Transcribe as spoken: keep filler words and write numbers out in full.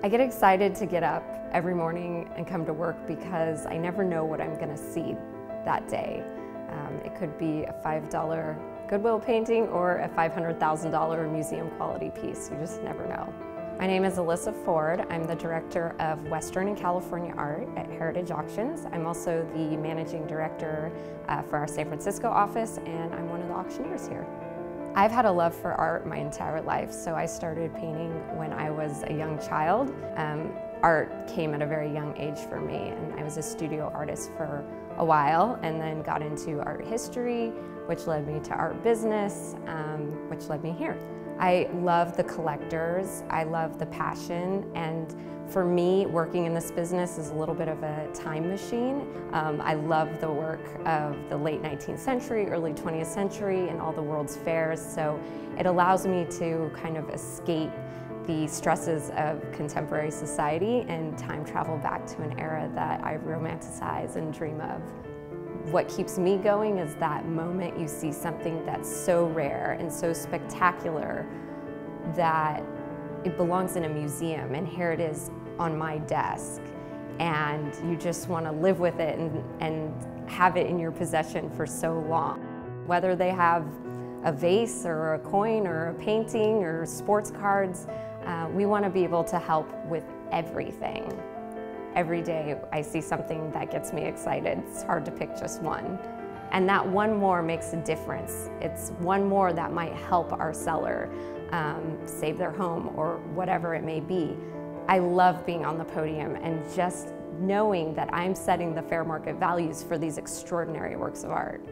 I get excited to get up every morning and come to work because I never know what I'm going to see that day. Um, it could be a five dollar Goodwill painting or a five hundred thousand dollar museum quality piece. You just never know. My name is Alissa Ford. I'm the Director of Western and California Art at Heritage Auctions. I'm also the Managing Director uh, for our San Francisco office, and I'm one of the auctioneers here. I've had a love for art my entire life, so I started painting when I was a young child. Um, art came at a very young age for me, and I was a studio artist for a while, and then got into art history, which led me to art business, um, which led me here. I love the collectors, I love the passion, and for me, working in this business is a little bit of a time machine. Um, I love the work of the late nineteenth century, early twentieth century, and all the world's fairs, so it allows me to kind of escape the stresses of contemporary society and time travel back to an era that I romanticize and dream of. What keeps me going is that moment you see something that's so rare and so spectacular that it belongs in a museum, and here it is on my desk, and you just want to live with it and, and have it in your possession for so long. Whether they have a vase or a coin or a painting or sports cards, uh, we want to be able to help with everything. Every day I see something that gets me excited. It's hard to pick just one. And that one more makes a difference. It's one more that might help our seller um, save their home or whatever it may be. I love being on the podium and just knowing that I'm setting the fair market values for these extraordinary works of art.